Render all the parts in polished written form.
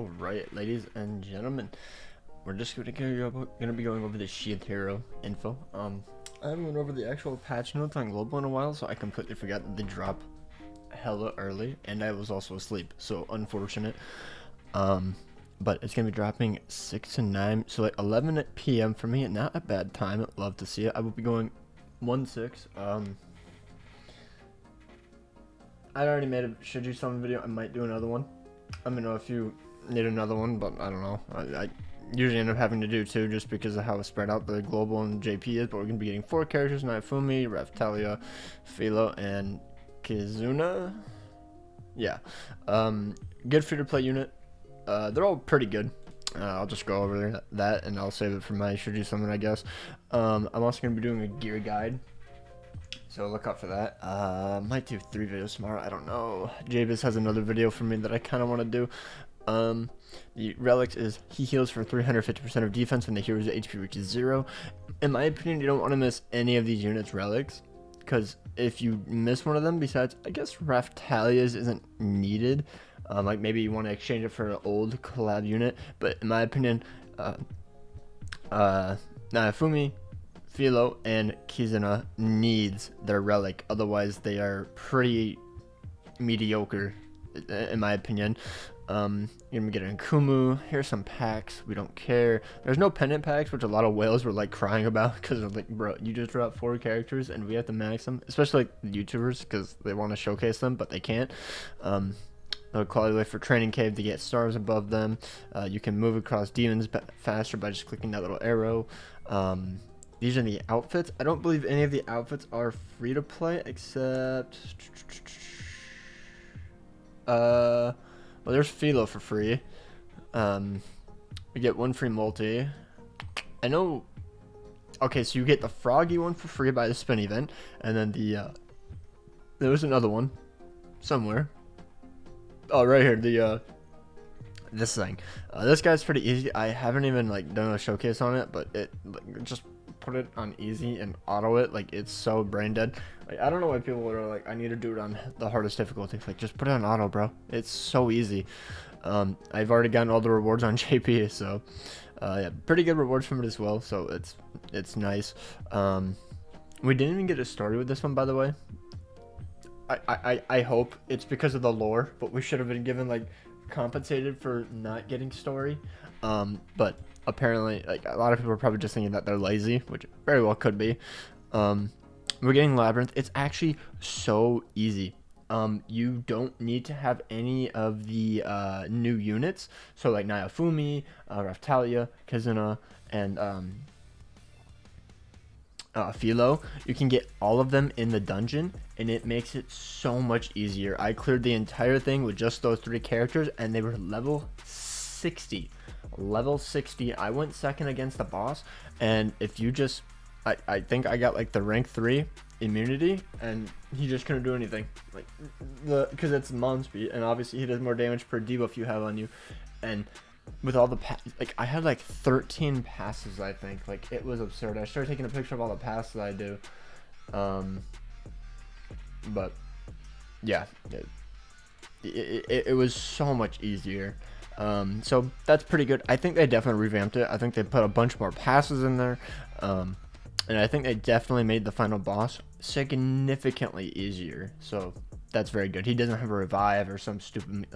Alright, ladies and gentlemen, we're just gonna be going over the Shield Hero info. I haven't went over the actual patch notes on Global in a while, so I completely forgot that they drop hella early, and I was also asleep, so unfortunate. But it's gonna be dropping 6 to 9, so like 11 p.m. for me. Not a bad time. I'd love to see it. I will be going 1-6. I already made a should do some video. I might do another one. I mean, if you need another one, but I don't know. I usually end up having to do two just because of how spread out the global and JP is. But we're gonna be getting 4 characters: Naofumi, Raphtalia, Philo, and Kizuna. Yeah, good free to play unit. They're all pretty good. I'll just go over that and I'll save it for my should do something, I guess. I'm also gonna be doing a gear guide, so look out for that. Might do 3 videos tomorrow, I don't know. Javis has another video for me that I kind of want to do. The relics is he heals for 350% of defense when the hero's HP reaches 0. In my opinion, you don't want to miss any of these units' relics, because if you miss one of them, besides, I guess Raphtalia's isn't needed. Like maybe you want to exchange it for an old collab unit, but in my opinion, Naofumi, Philo, and Kizuna needs their relic. Otherwise, they are pretty mediocre, in my opinion. You're gonna get an Akumu. Here's some packs. We don't care. There's no pendant packs, which a lot of whales were like crying about because they're like, bro, you just dropped 4 characters and we have to max them, especially like the YouTubers because they want to showcase them but they can't. They'll qualify for Training Cave to get stars above them. You can move across demons faster by just clicking that little arrow. These are the outfits. I don't believe any of the outfits are free to play except... well, there's Philo for free. We get 1 free multi. I know... Okay, so you get the Froggy one for free by the spin event. And then the... there was another one. Somewhere. Oh, right here, the this thing. This guy's pretty easy. I haven't even like done a showcase on it, but it like, just put it on easy and auto it. Like, it's so brain dead. Like, I don't know why people are like, I need to do it on the hardest difficulty. Like, just put it on auto, bro. It's so easy. I've already gotten all the rewards on JP, so yeah, pretty good rewards from it as well. So it's nice. We didn't even get it started with this one, by the way. I hope it's because of the lore, but we should have been given like compensated for not getting story. But apparently, like, a lot of people are probably just thinking that they're lazy, which very well could be. We're getting Labyrinth. It's actually so easy. You don't need to have any of the new units, so like Naofumi, Raphtalia, Kizuna, and Philo. You can get all of them in the dungeon and it makes it so much easier. I cleared the entire thing with just those 3 characters and they were level 60. Level 60. I went second against the boss, and if you just I think I got like the rank 3 immunity and he just couldn't do anything, like, because it's mon speed and obviously he does more damage per debuff you have on you. And with all the like, I had like 13 passes, I think. Like, it was absurd. I started taking a picture of all the passes I do. But yeah, it was so much easier. So that's pretty good. I think they definitely revamped it. I think they put a bunch more passes in there. And I think they definitely made the final boss significantly easier. So that's very good. He doesn't have a revive or some stupid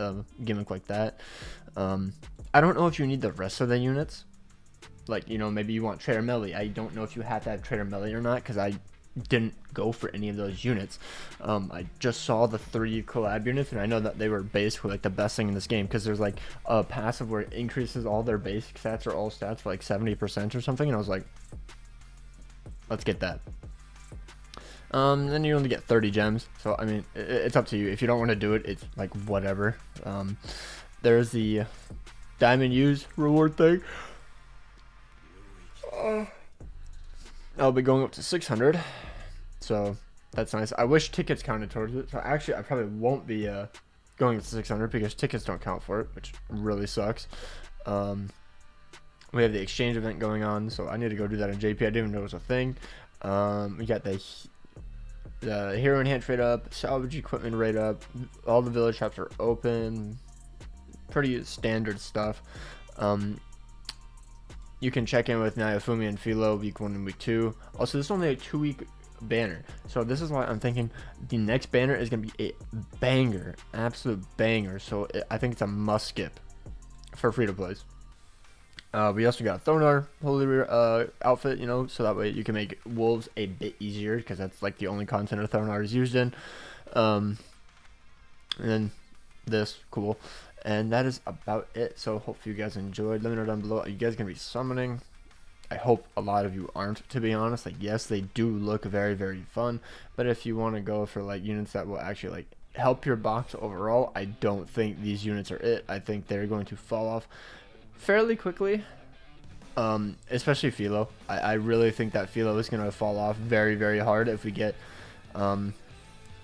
gimmick like that. I don't know if you need the rest of the units. Like, you know, maybe you want Trader Melee. I don't know if you have to have Trader Melee or not, because I didn't go for any of those units. I just saw the 3 collab units, and I know that they were basically like the best thing in this game, because there's like a passive where it increases all their basic stats or all stats for like 70% or something, and I was like, let's get that. Then you only get 30 gems, so I mean, it's up to you. If you don't want to do it, it's like whatever. There's the diamond use reward thing. I'll be going up to 600, so that's nice. I wish tickets counted towards it, so actually I probably won't be going up to 600 because tickets don't count for it, which really sucks. We have the exchange event going on, so I need to go do that on JP. I didn't even know it was a thing. We got the hero enhanced rate up, salvage equipment rate up, all the village shops are open. pretty standard stuff. You can check in with Naofumi and Philo week 1 and week 2. Also, this is only a 2-week banner, so this is why I'm thinking the next banner is going to be a banger, absolute banger. So I think it's a must skip for free-to-plays. We also got Thornar Holy Rear outfit, you know, so that way you can make wolves a bit easier, because that's like the only content of Thornar is used in. And then this, cool. And that is about it. So hopefully you guys enjoyed. Let me know down below, are you guys going to be summoning? I hope a lot of you aren't, to be honest. Like, yes, they do look very, very fun, but if you want to go for like units that will actually like help your box overall, I don't think these units are it. I think they're going to fall off fairly quickly, especially Philo. I really think that Philo is going to fall off very, very hard if we get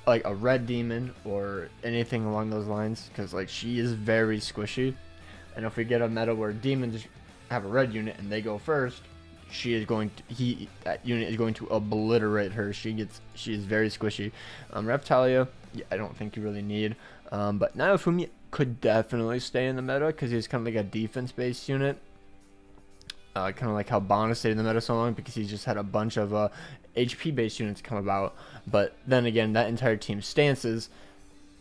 like a red demon or anything along those lines, because like she is very squishy, and if we get a meta where demons have a red unit and they go first, she is going to, that unit is going to obliterate her. She is very squishy. Raphtalia, yeah, I don't think you really need, but Naofumi could definitely stay in the meta, because he's kind of like a defense-based unit, kind of like how Bonus stayed in the meta so long, because he's just had a bunch of HP-based units come about. But then again, that entire team stances,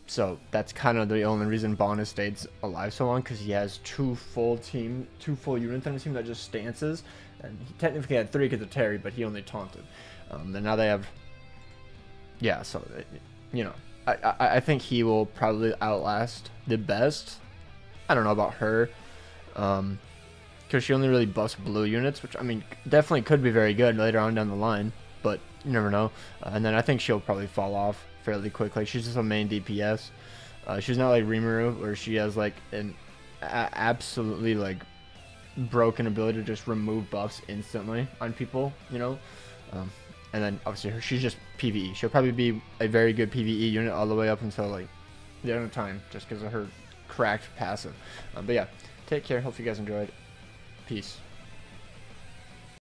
so that's kind of the only reason Bonus stayed alive so long, because he has two full units on his team that just stances, and he technically had 3 because of Terry, but he only taunted. And now they have, yeah, so it, you know. I think he will probably outlast the best. I don't know about her, because she only really buffs blue units, which, I mean, definitely could be very good later on down the line, but you never know. And then I think she'll probably fall off fairly quickly. She's just a main DPS. She's not like Rimuru, where she has like an absolutely like broken ability to just remove buffs instantly on people, you know. And then obviously she's just PvE. She'll probably be a very good PvE unit all the way up until like the end of time, just because of her cracked passive. But yeah, take care. Hope you guys enjoyed. Peace.